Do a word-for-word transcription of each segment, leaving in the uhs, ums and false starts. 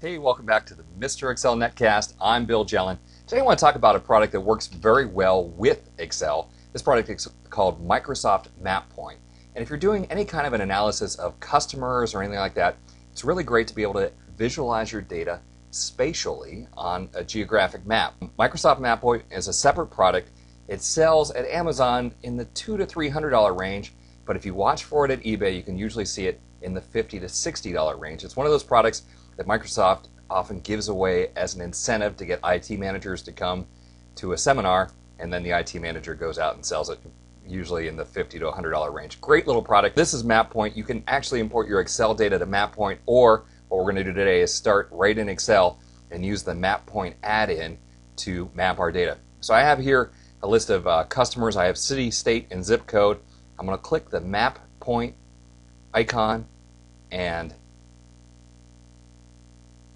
Hey, welcome back to the Mister Excel Netcast. I'm Bill Jelen. Today I want to talk about a product that works very well with Excel. This product is called Microsoft MapPoint. And if you're doing any kind of an analysis of customers or anything like that, it's really great to be able to visualize your data spatially on a geographic map. Microsoft MapPoint is a separate product. It sells at Amazon in the two to three hundred dollar range, but if you watch for it at eBay, you can usually see it in the fifty to sixty dollar range. It's one of those products that Microsoft often gives away as an incentive to get I T managers to come to a seminar, and then the I T manager goes out and sells it, usually in the fifty to one hundred dollar range. Great little product. This is MapPoint. You can actually import your Excel data to MapPoint, or what we're going to do today is start right in Excel and use the MapPoint add-in to map our data. So I have here a list of uh, customers. I have city, state, and zip code. I'm going to click the MapPoint icon, and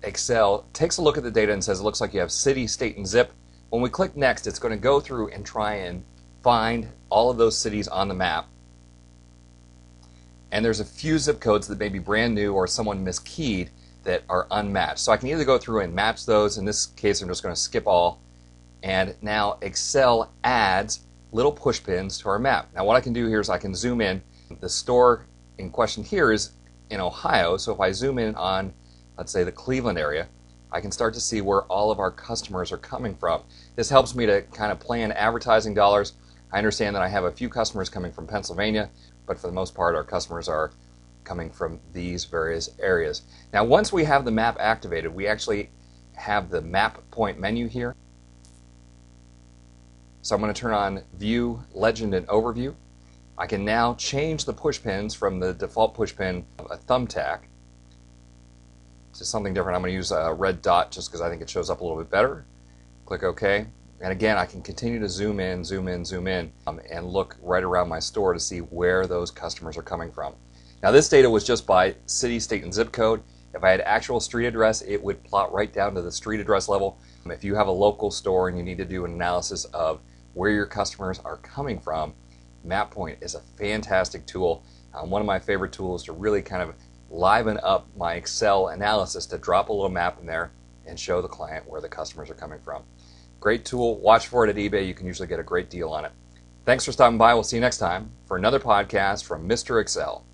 Excel takes a look at the data and says it looks like you have city, state, and zip. When we click next, it's going to go through and try and find all of those cities on the map. And there's a few zip codes that may be brand new or someone miskeyed that are unmatched. So I can either go through and match those. In this case, I'm just going to skip all. And now Excel adds little push pins to our map. Now what I can do here is I can zoom in. The store in question here is in Ohio. So if I zoom in on, let's say, the Cleveland area, I can start to see where all of our customers are coming from. This helps me to kind of plan advertising dollars. I understand that I have a few customers coming from Pennsylvania, but for the most part, our customers are coming from these various areas. Now, once we have the map activated, we actually have the MapPoint menu here. So I'm going to turn on View, Legend, and Overview. I can now change the push pins from the default push pin of a thumbtack to something different. I'm going to use a red dot just because I think it shows up a little bit better. Click OK. And again, I can continue to zoom in, zoom in, zoom in, um, and look right around my store to see where those customers are coming from. Now, this data was just by city, state, and zip code. If I had actual street address, it would plot right down to the street address level. If you have a local store and you need to do an analysis of where your customers are coming from, MapPoint is a fantastic tool. Um, one of my favorite tools to really kind of liven up my Excel analysis, to drop a little map in there and show the client where the customers are coming from. Great tool. Watch for it at eBay. You can usually get a great deal on it. Thanks for stopping by. We'll see you next time for another podcast from Mister Excel.